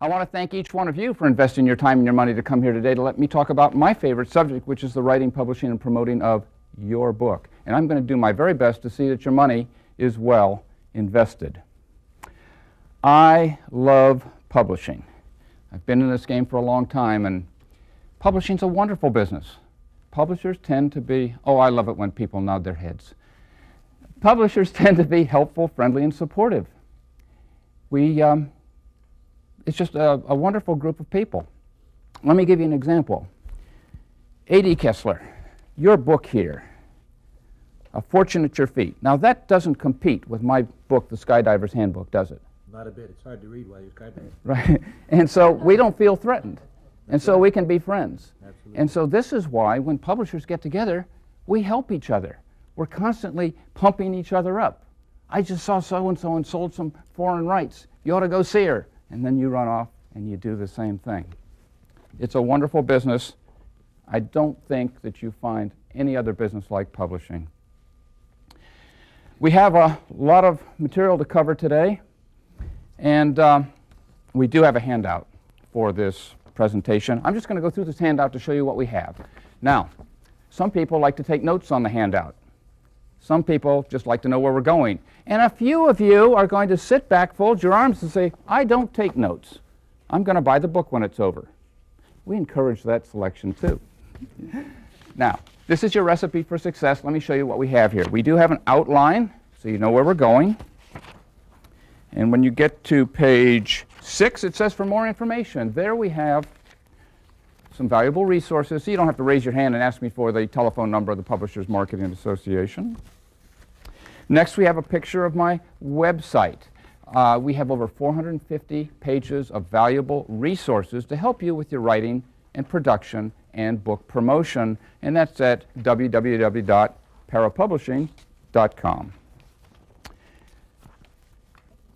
I want to thank each one of you for investing your time and your money to come here today to let me talk about my favorite subject, which is the writing, publishing, and promoting of your book. And I'm going to do my very best to see that your money is well invested. I love publishing. I've been in this game for a long time, and publishing's a wonderful business. Publishers tend to be, oh, I love it when people nod their heads. Publishers tend to be helpful, friendly, and supportive. It's just a wonderful group of people. Let me give you an example. A.D. Kessler, your book here, A Fortune at Your Feet. Now, that doesn't compete with my book, The Skydiver's Handbook, does it? Not a bit. It's hard to read while you're skydiving. Right. And so we don't feel threatened. And so we can be friends. Absolutely. And so this is why when publishers get together, we help each other. We're constantly pumping each other up. I just saw so-and-so and sold some foreign rights. You ought to go see her. And then you run off and you do the same thing. It's a wonderful business. I don't think that you find any other business like publishing. We have a lot of material to cover today. And we do have a handout for this presentation. I'm just going to go through this handout to show you what we have. Now, some people like to take notes on the handout. Some people just like to know where we're going. And a few of you are going to sit back, fold your arms, and say, I don't take notes. I'm going to buy the book when it's over. We encourage that selection, too. Now, this is your recipe for success. Let me show you what we have here. We do have an outline, so you know where we're going. And when you get to page 6, it says for more information. There we have some valuable resources, so you don't have to raise your hand and ask me for the telephone number of the Publishers Marketing Association. Next, we have a picture of my website. We have over 450 pages of valuable resources to help you with your writing and production and book promotion, and that's at www.parapublishing.com.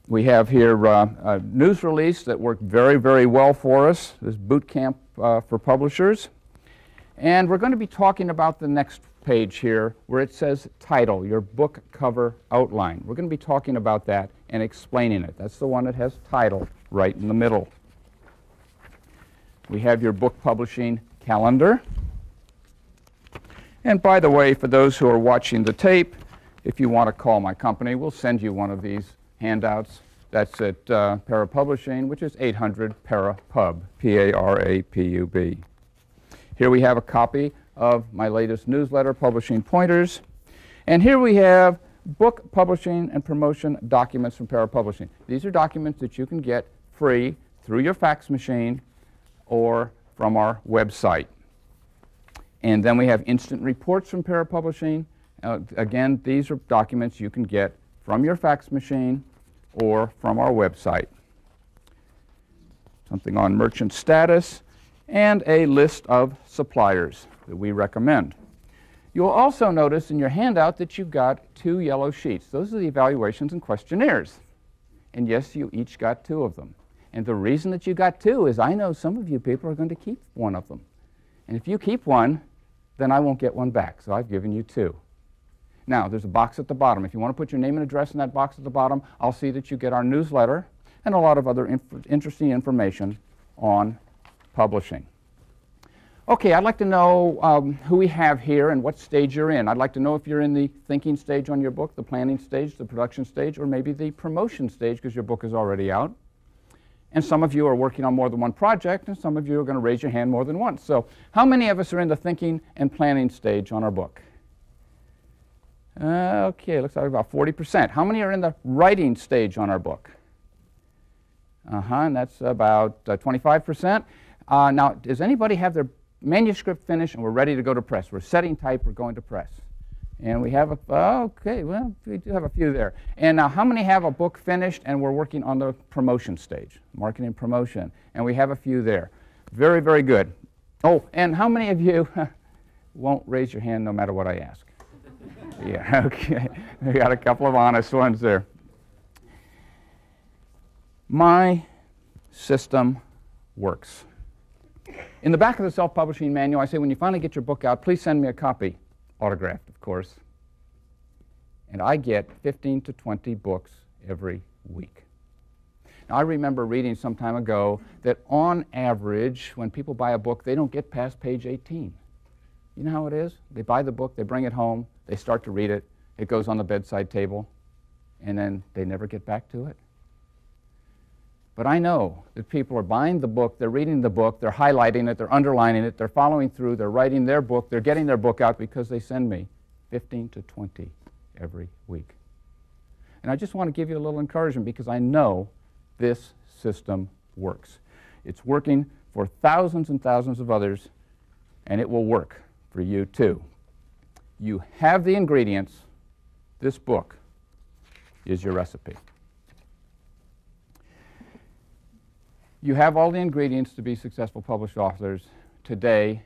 We have here a news release that worked very, very well for us, this boot camp for publishers. And we're going to be talking about the next page here where it says title, your book cover outline. We're going to be talking about that and explaining it. That's the one that has title right in the middle. We have your book publishing calendar. And by the way, for those who are watching the tape, if you want to call my company, we'll send you one of these handouts. That's at Para Publishing, which is 800-PARA-PUB, P-A-R-A-P-U-B. Here we have a copy of my latest newsletter, Publishing Pointers. And here we have book publishing and promotion documents from Para Publishing. These are documents that you can get free through your fax machine or from our website. And then we have instant reports from Para Publishing. Again, these are documents you can get from your fax machine or from our website. Something on merchant status and a list of suppliers that we recommend. You'll also notice in your handout that you've got 2 yellow sheets. Those are the evaluations and questionnaires. And yes, you each got 2 of them. And the reason that you got 2 is I know some of you people are going to keep one of them. And if you keep one, then I won't get one back, so I've given you 2. Now, there's a box at the bottom. If you want to put your name and address in that box at the bottom, I'll see that you get our newsletter and a lot of other interesting information on publishing. Okay, I'd like to know who we have here and what stage you're in. I'd like to know if you're in the thinking stage on your book, the planning stage, the production stage, or maybe the promotion stage because your book is already out. And some of you are working on more than one project, and some of you are going to raise your hand more than once. So how many of us are in the thinking and planning stage on our book? Okay, looks like about 40%. How many are in the writing stage on our book? And that's about 25%. Now, does anybody have their manuscript finished and we're ready to go to press? We're setting type, we're going to press. And we have okay, well, we do have a few there. And now, how many have a book finished and we're working on the promotion stage, marketing promotion? And we have a few there. Very, very good. Oh, and how many of you won't raise your hand no matter what I ask? Yeah, okay. We got a couple of honest ones there. My system works. In the back of the self-publishing manual, I say, when you finally get your book out, please send me a copy, autographed, of course. And I get 15 to 20 books every week. Now, I remember reading some time ago that on average, when people buy a book, they don't get past page 18. You know how it is? They buy the book, they bring it home, they start to read it, it goes on the bedside table, and then they never get back to it. But I know that people are buying the book, they're reading the book, they're highlighting it, they're underlining it, they're following through, they're writing their book, they're getting their book out because they send me 15 to 20 every week. And I just want to give you a little encouragement because I know this system works. It's working for thousands and thousands of others, and it will work for you too. You have the ingredients. This book is your recipe. You have all the ingredients to be successful published authors. Today,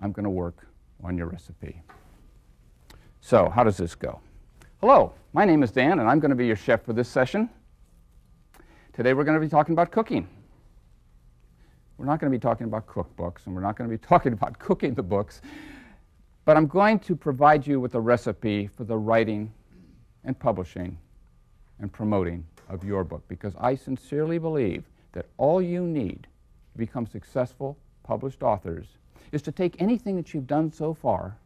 I'm going to work on your recipe. So, how does this go? Hello, my name is Dan, and I'm going to be your chef for this session. Today, we're going to be talking about cooking. We're not going to be talking about cookbooks, and we're not going to be talking about cooking the books, but I'm going to provide you with a recipe for the writing and publishing and promoting of your book, because I sincerely believe that all you need to become successful published authors is to take anything that you've done so far,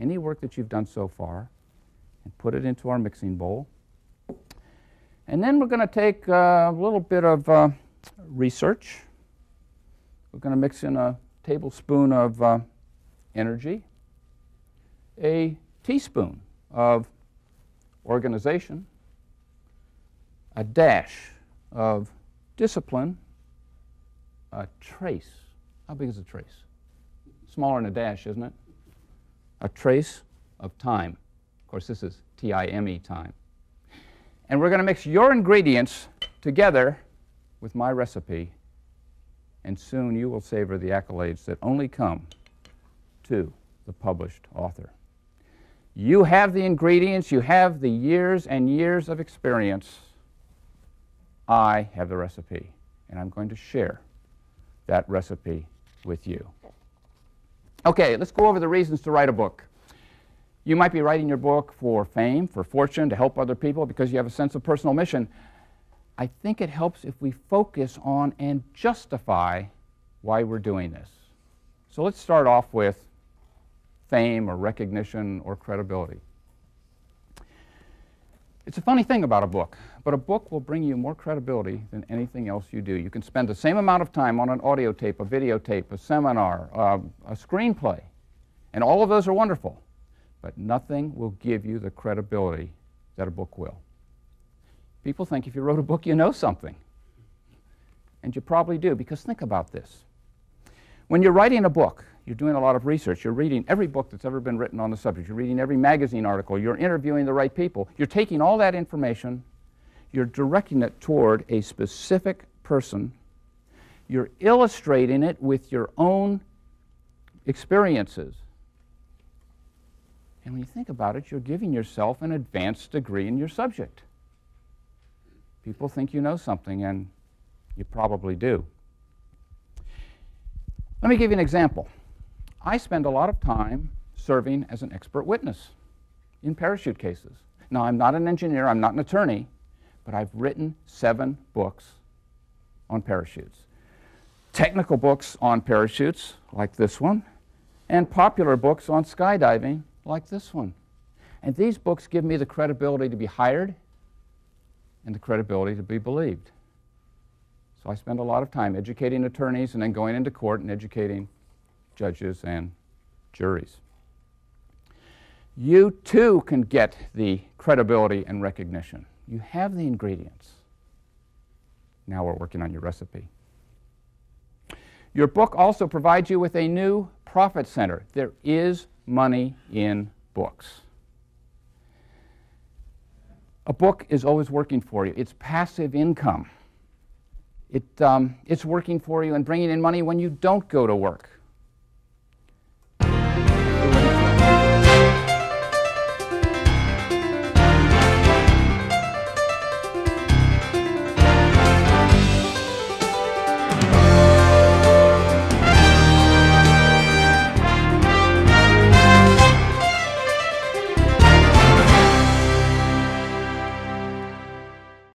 any work that you've done so far, and put it into our mixing bowl. And then we're going to take a little bit of research. We're going to mix in a tablespoon of energy, a teaspoon of organization, a dash of discipline, a trace. How big is a trace? Smaller than a dash, isn't it? A trace of time. Of course, this is T-I-M-E, time. And we're going to mix your ingredients together with my recipe, and soon you will savor the accolades that only come to the published author. You have the ingredients, you have the years and years of experience. I have the recipe, and I'm going to share that recipe with you. Okay, let's go over the reasons to write a book. You might be writing your book for fame, for fortune, to help other people because you have a sense of personal mission. I think it helps if we focus on and justify why we're doing this. So let's start off with fame or recognition or credibility. It's a funny thing about a book, but a book will bring you more credibility than anything else you do. You can spend the same amount of time on an audio tape, a videotape, a seminar, a screenplay, and all of those are wonderful, but nothing will give you the credibility that a book will. People think if you wrote a book, you know something, and you probably do, because think about this. When you're writing a book, you're doing a lot of research. You're reading every book that's ever been written on the subject. You're reading every magazine article. You're interviewing the right people. You're taking all that information. You're directing it toward a specific person. You're illustrating it with your own experiences. And when you think about it, you're giving yourself an advanced degree in your subject. People think you know something, and you probably do. Let me give you an example. I spend a lot of time serving as an expert witness in parachute cases. Now, I'm not an engineer, I'm not an attorney, but I've written 7 books on parachutes. Technical books on parachutes, like this one, and popular books on skydiving, like this one. And these books give me the credibility to be hired and the credibility to be believed. So I spend a lot of time educating attorneys and then going into court and educating judges and juries. You too can get the credibility and recognition. You have the ingredients. Now we're working on your recipe. Your book also provides you with a new profit center. There is money in books. A book is always working for you. It's passive income. It's working for you and bringing in money when you don't go to work.